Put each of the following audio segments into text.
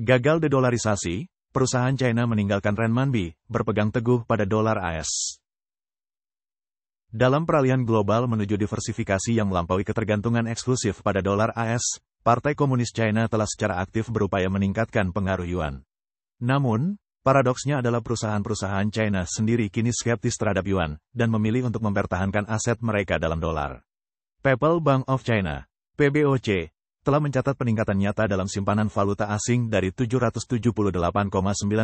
Gagal dedolarisasi, perusahaan China meninggalkan renminbi, berpegang teguh pada dolar AS. Dalam peralihan global menuju diversifikasi yang melampaui ketergantungan eksklusif pada dolar AS, Partai Komunis China telah secara aktif berupaya meningkatkan pengaruh yuan. Namun, paradoksnya adalah perusahaan-perusahaan China sendiri kini skeptis terhadap yuan, dan memilih untuk mempertahankan aset mereka dalam dolar. People's Bank of China, PBOC, telah mencatat peningkatan nyata dalam simpanan valuta asing dari 778,9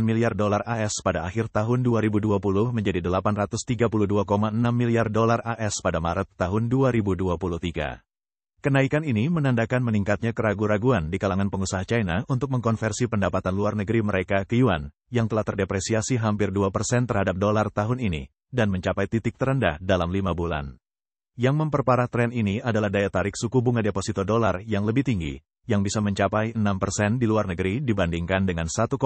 miliar dolar AS pada akhir tahun 2020 menjadi 832,6 miliar dolar AS pada Maret tahun 2023. Kenaikan ini menandakan meningkatnya keraguan-raguan di kalangan pengusaha China untuk mengkonversi pendapatan luar negeri mereka ke yuan, yang telah terdepresiasi hampir 2% terhadap dolar tahun ini, dan mencapai titik terendah dalam 5 bulan. Yang memperparah tren ini adalah daya tarik suku bunga deposito dolar yang lebih tinggi, yang bisa mencapai 6% di luar negeri dibandingkan dengan 1,5%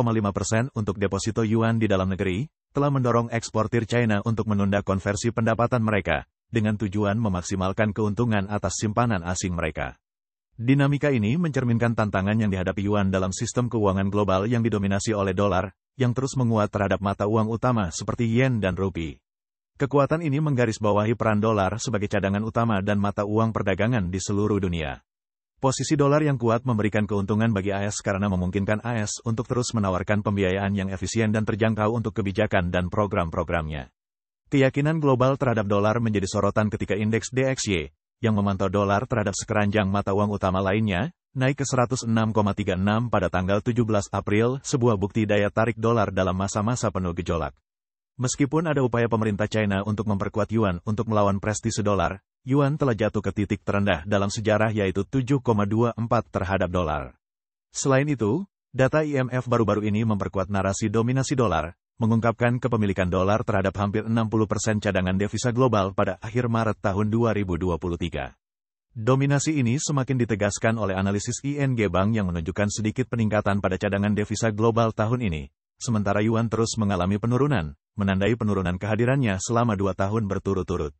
untuk deposito yuan di dalam negeri, telah mendorong eksportir China untuk menunda konversi pendapatan mereka, dengan tujuan memaksimalkan keuntungan atas simpanan asing mereka. Dinamika ini mencerminkan tantangan yang dihadapi yuan dalam sistem keuangan global yang didominasi oleh dolar, yang terus menguat terhadap mata uang utama seperti yen dan rupiah. Kekuatan ini menggarisbawahi peran dolar sebagai cadangan utama dan mata uang perdagangan di seluruh dunia. Posisi dolar yang kuat memberikan keuntungan bagi AS karena memungkinkan AS untuk terus menawarkan pembiayaan yang efisien dan terjangkau untuk kebijakan dan program-programnya. Keyakinan global terhadap dolar menjadi sorotan ketika indeks DXY, yang memantau dolar terhadap sekeranjang mata uang utama lainnya, naik ke 106,36 pada tanggal 17 April, sebuah bukti daya tarik dolar dalam masa-masa penuh gejolak. Meskipun ada upaya pemerintah China untuk memperkuat yuan untuk melawan prestise dolar, yuan telah jatuh ke titik terendah dalam sejarah yaitu 7,24 terhadap dolar. Selain itu, data IMF baru-baru ini memperkuat narasi dominasi dolar, mengungkapkan kepemilikan dolar terhadap hampir 60% cadangan devisa global pada akhir Maret tahun 2023. Dominasi ini semakin ditegaskan oleh analisis ING Bank yang menunjukkan sedikit peningkatan pada cadangan devisa global tahun ini, sementara yuan terus mengalami penurunan, menandai penurunan kehadirannya selama 2 tahun berturut-turut.